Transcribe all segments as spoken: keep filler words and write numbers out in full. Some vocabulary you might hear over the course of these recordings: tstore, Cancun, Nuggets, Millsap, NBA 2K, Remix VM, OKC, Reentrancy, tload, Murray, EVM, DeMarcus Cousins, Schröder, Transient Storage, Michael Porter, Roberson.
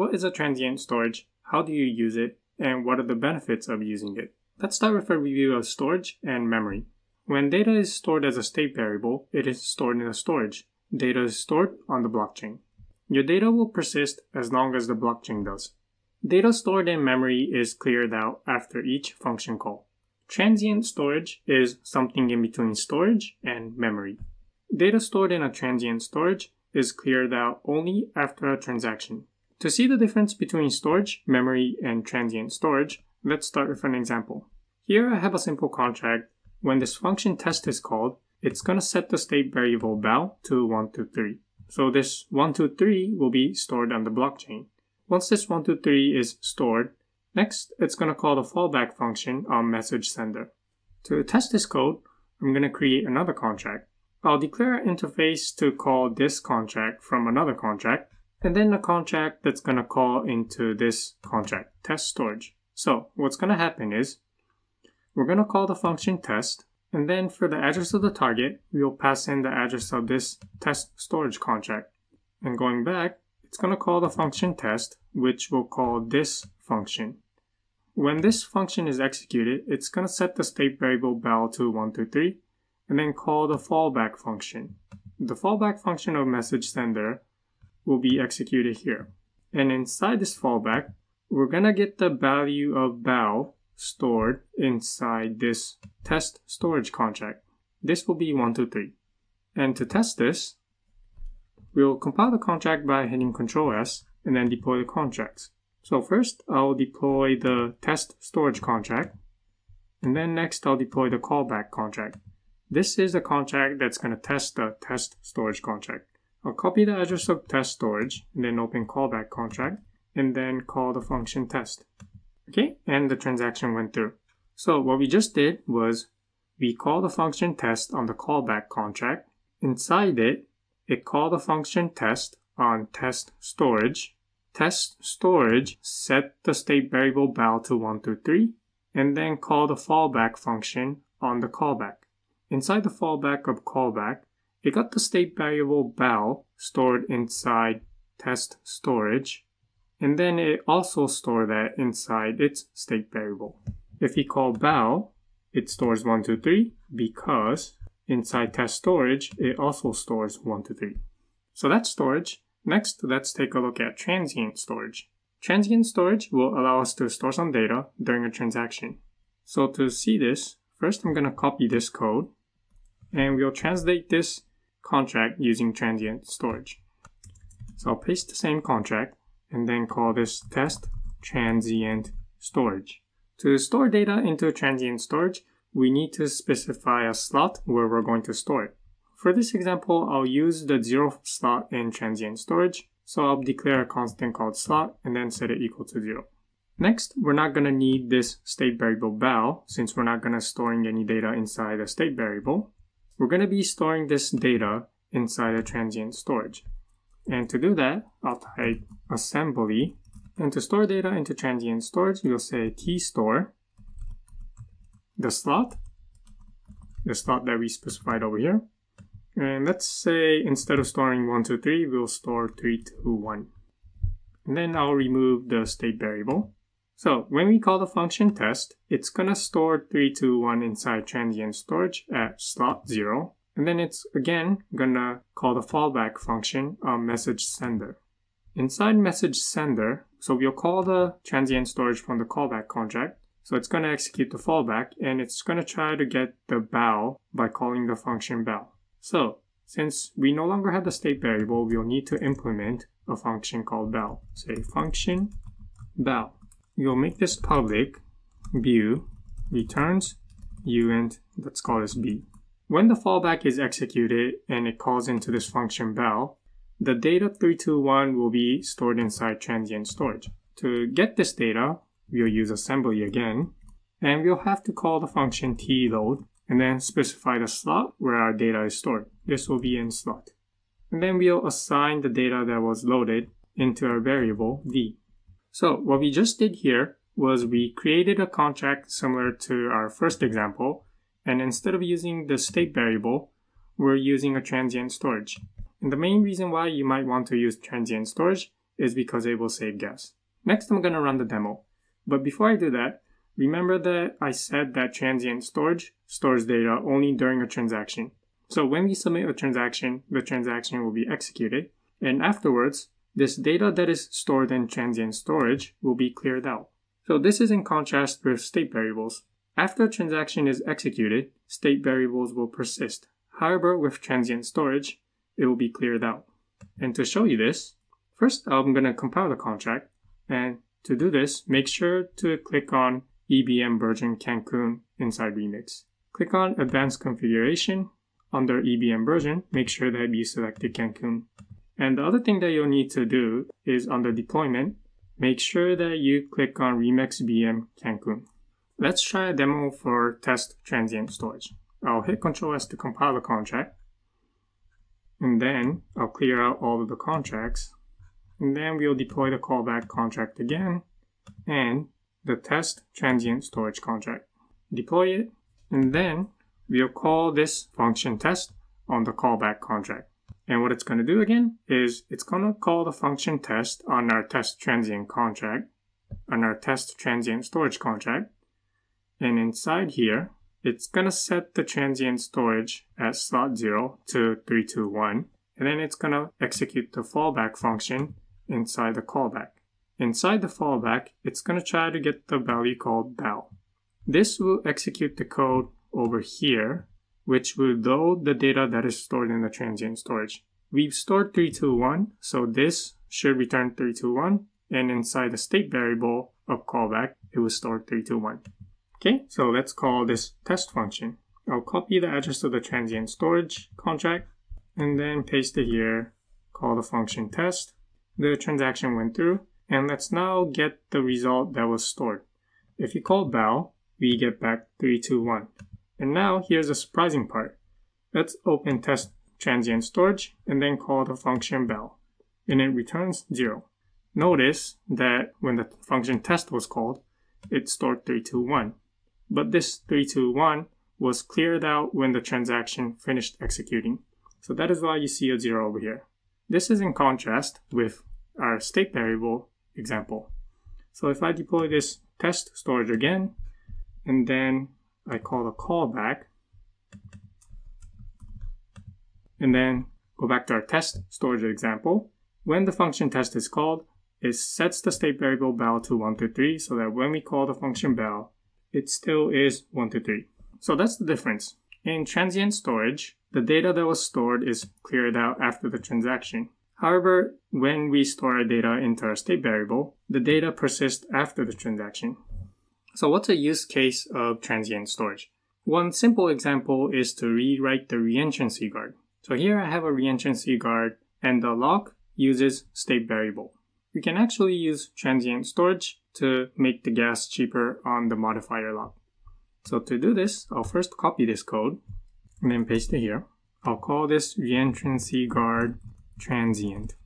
What is a transient storage? How do you use it? And what are the benefits of using it? Let's start with a review of storage and memory. When data is stored as a state variable, it is stored in a storage. Data is stored on the blockchain. Your data will persist as long as the blockchain does. Data stored in memory is cleared out after each function call. Transient storage is something in between storage and memory. Data stored in a transient storage is cleared out only after a transaction. To see the difference between storage, memory, and transient storage, let's start with an example. Here I have a simple contract. When this function test is called, it's going to set the state variable val to one two three. So this one two three will be stored on the blockchain. Once this one two three is stored, next it's going to call the fallback function on message sender. To test this code, I'm going to create another contract. I'll declare an interface to call this contract from another contract, and then a contract that's going to call into this contract, test storage. So what's going to happen is we're going to call the function test, and then for the address of the target, we will pass in the address of this test storage contract. And going back, it's going to call the function test, which will call this function. When this function is executed, it's going to set the state variable val to one two three, and then call the fallback function. The fallback function of message sender will be executed here. And inside this fallback, we're gonna get the value of val stored inside this test storage contract. This will be one two three. And to test this, we'll compile the contract by hitting control S and then deploy the contracts. So first, I'll deploy the test storage contract. And then next, I'll deploy the callback contract. This is the contract that's going to test the test storage contract. I'll copy the address of test storage and then open callback contract and then call the function test. Okay, and the transaction went through. So what we just did was we called the function test on the callback contract. Inside it, it called the function test on test storage. Test storage set the state variable val to one two three and then call the fallback function on the callback. Inside the fallback of callback, it got the state variable val stored inside test storage, and then it also stored that inside its state variable. If we call val, it stores one two three because inside test storage, it also stores one two three. So that's storage. Next, let's take a look at transient storage. Transient storage will allow us to store some data during a transaction. So to see this, first I'm going to copy this code. And we'll translate this contract using transient storage. So I'll paste the same contract and then call this test transient storage. To store data into transient storage, we need to specify a slot where we're going to store it. For this example, I'll use the zeroth slot in transient storage. So I'll declare a constant called slot and then set it equal to zero. Next, we're not going to need this state variable val since we're not going to storing any data inside a state variable. We're going to be storing this data inside a transient storage. And to do that, I'll type assembly. And to store data into transient storage, we'll say tstore, the slot, the slot that we specified over here. And let's say instead of storing one two three, we'll store three two one. And then I'll remove the state variable. So when we call the function test, it's going to store three two one inside transient storage at slot zero. And then it's again going to call the fallback function on message sender. Inside message sender, so we'll call the transient storage from the callback contract. So it's going to execute the fallback and it's going to try to get the val by calling the function val. So since we no longer have the state variable, we'll need to implement a function called val. Say function val. You'll make this public, view returns uint, let's call this b. When the fallback is executed and it calls into this function val, the data three two one will be stored inside transient storage. To get this data, we'll use assembly again, and we'll have to call the function tload and then specify the slot where our data is stored. This will be in slot. And then we'll assign the data that was loaded into our variable v. So what we just did here was we created a contract similar to our first example, and instead of using the state variable, we're using a transient storage. And the main reason why you might want to use transient storage is because it will save gas. Next, I'm going to run the demo. But before I do that, remember that I said that transient storage stores data only during a transaction. So when we submit a transaction, the transaction will be executed, and afterwards, this data that is stored in transient storage will be cleared out. So this is in contrast with state variables. After a transaction is executed, state variables will persist. However, with transient storage, it will be cleared out. And to show you this, first I'm going to compile the contract. And to do this, make sure to click on E V M version Cancun inside Remix. Click on Advanced Configuration. Under E V M version, make sure that you selected Cancun. And the other thing that you'll need to do is under deployment, make sure that you click on Remix V M Cancun. Let's try a demo for test transient storage. I'll hit control S to compile the contract. And then I'll clear out all of the contracts. And then we'll deploy the callback contract again and the test transient storage contract. Deploy it, and then we'll call this function test on the callback contract. And what it's going to do again is it's going to call the function test on our test transient contract, on our test transient storage contract. And inside here, it's going to set the transient storage at slot zero to three two one. And then it's going to execute the fallback function inside the callback. Inside the fallback, it's going to try to get the value called thou. This will execute the code over here, which will load the data that is stored in the transient storage. We've stored three two one, so this should return three two one, and inside the state variable of callback, it will store three two one. Okay, so let's call this test function. I'll copy the address of the transient storage contract, and then paste it here, call the function test. The transaction went through, and let's now get the result that was stored. If you call val, we get back three two one. And now here's the surprising part. Let's open test transient storage and then call the function val, and it returns zero. Notice that when the function test was called, it stored three two one, but this three two one was cleared out when the transaction finished executing. So that is why you see a zero over here. This is in contrast with our state variable example. So if I deploy this test storage again, and then I call the callback, and then go back to our test storage example. When the function test is called, it sets the state variable val to one two three, so that when we call the function val, it still is one two three. So that's the difference. In transient storage, the data that was stored is cleared out after the transaction. However, when we store our data into our state variable, the data persists after the transaction. So what's a use case of transient storage? One simple example is to rewrite the reentrancy guard. So here I have a reentrancy guard, and the lock uses state variable. We can actually use transient storage to make the gas cheaper on the modifier lock. So to do this, I'll first copy this code and then paste it here. I'll call this reentrancy guard transient.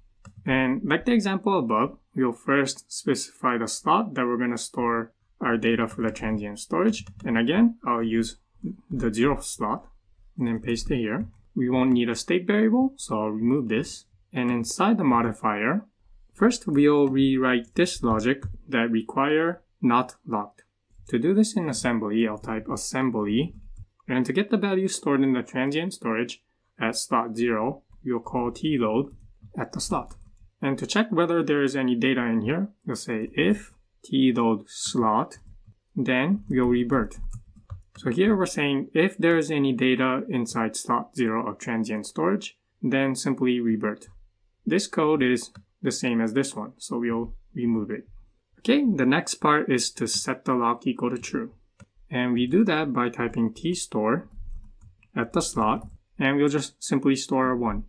And like the example above, we'll first specify the slot that we're going to store our data for the transient storage. And again, I'll use the zero slot and then paste it here. We won't need a state variable, so I'll remove this. And inside the modifier, first we'll rewrite this logic that require not locked. To do this in assembly, I'll type assembly. And to get the value stored in the transient storage at slot zero, we'll call tload at the slot. And to check whether there is any data in here, we'll say if tload slot, then we'll revert. So here we're saying if there is any data inside slot zero of transient storage, then simply revert. This code is the same as this one, so we'll remove it. Okay, the next part is to set the lock equal to true. And we do that by typing tstore at the slot, and we'll just simply store our one.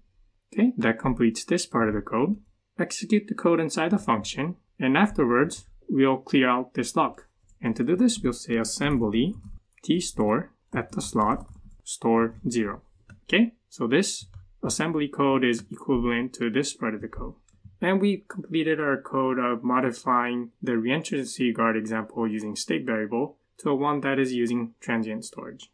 Okay, that completes this part of the code. Execute the code inside the function, and afterwards, we'll clear out this lock. And to do this, we'll say assembly tstore at the slot store zero. Okay, so this assembly code is equivalent to this part of the code. And we completed our code of modifying the reentrancy guard example using state variable to one that is using transient storage.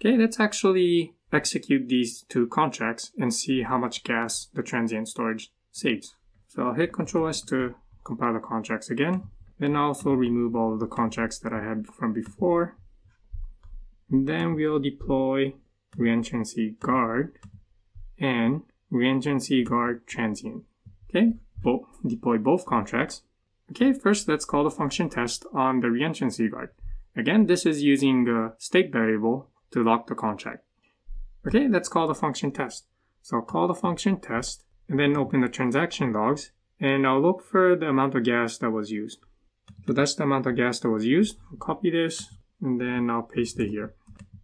Okay, let's actually execute these two contracts and see how much gas the transient storage saves. So I'll hit control S to compile the contracts again. Then I'll also remove all of the contracts that I had from before. And then we'll deploy reentrancy guard and reentrancy guard transient. Okay, we'll deploy both contracts. Okay, first let's call the function test on the reentrancy guard. Again, this is using the state variable to lock the contract. Okay, let's call the function test. So I'll call the function test and then open the transaction logs, and I'll look for the amount of gas that was used. So that's the amount of gas that was used. I'll copy this and then I'll paste it here.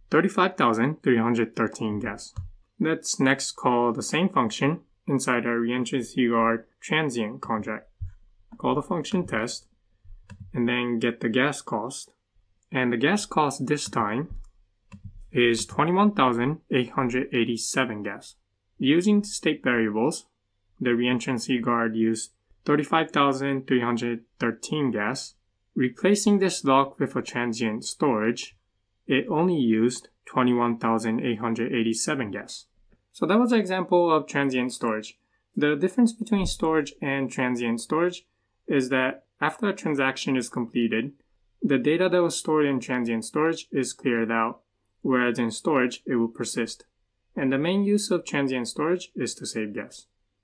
thirty-five thousand three hundred thirteen gas. Let's next call the same function inside our reentrancy guard transient contract. Call the function test and then get the gas cost. And the gas cost this time is twenty-one thousand eight hundred eighty-seven gas. Using state variables, the reentrancy guard used thirty-five thousand three hundred thirteen gas. Replacing this log with a transient storage, it only used twenty-one thousand eight hundred eighty-seven gas. So that was an example of transient storage. The difference between storage and transient storage is that after a transaction is completed, the data that was stored in transient storage is cleared out, whereas in storage, it will persist. And the main use of transient storage is to save gas.